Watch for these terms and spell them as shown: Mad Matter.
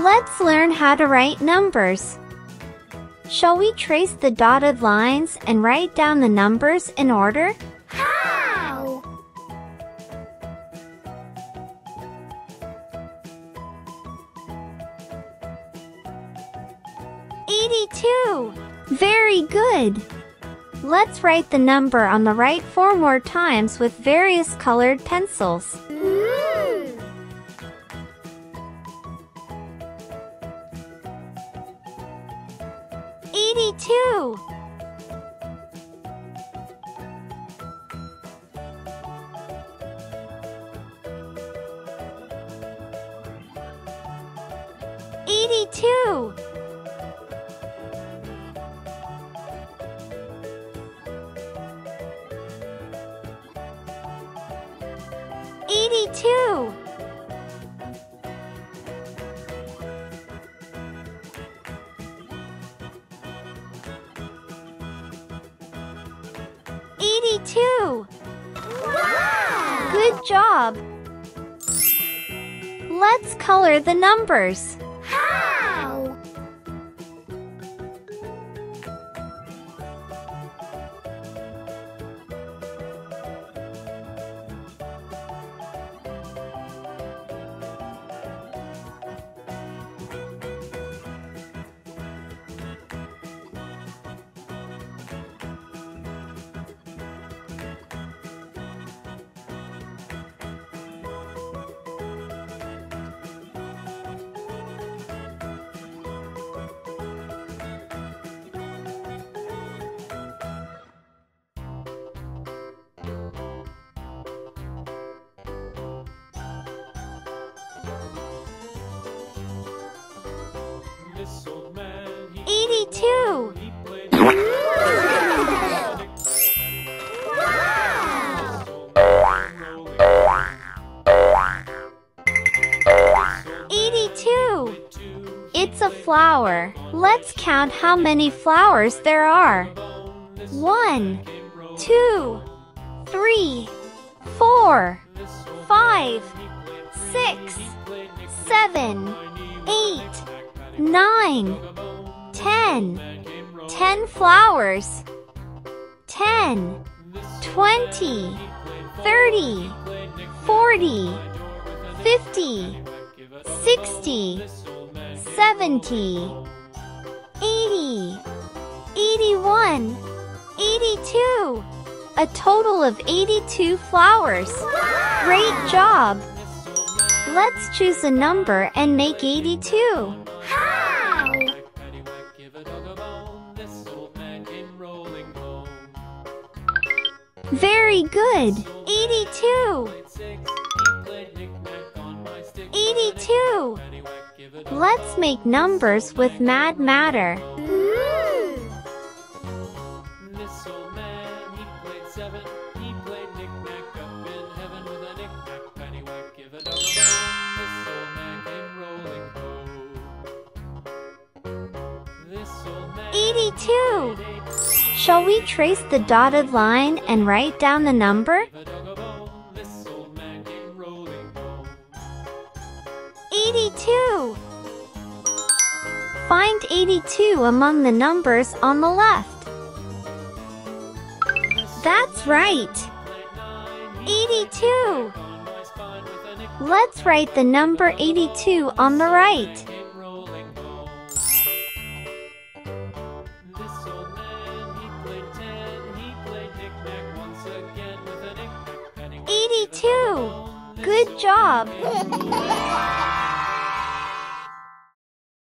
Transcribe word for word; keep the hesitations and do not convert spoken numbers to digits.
Let's learn how to write numbers. Shall we trace the dotted lines and write down the numbers in order? How? eighty-two. Very good. Let's write the number on the right four more times with various colored pencils. eighty-two. eighty-two. eighty-two. eighty-two. Wow! Good job. Let's color the numbers. How? eighty-two. Wow! eighty-two. It's a flower. Let's count how many flowers there are. One, two, three, four, five, six, seven, eight, nine, ten. Ten flowers. Ten, twenty, thirty, forty, fifty, sixty, seventy, eighty, eighty-one, eighty-two. A total of eighty-two flowers. Wow! Great job. Let's choose a number and make eighty-two. How? Very good. eighty-two. eighty-two. Let's make numbers with Mad Matter. Mm. This old man, he played seven. He played knick-knack up in heaven with a knick-knack paddywhack. Give a dog a bone. This old man came rolling home. This old man. eighty-two. Shall we trace the dotted line and write down the number? This old man came rolling home. eighty-two. Find eighty-two among the numbers on the left. That's right. eighty-two. Let's write the number eighty-two on the right. eighty-two. Good job.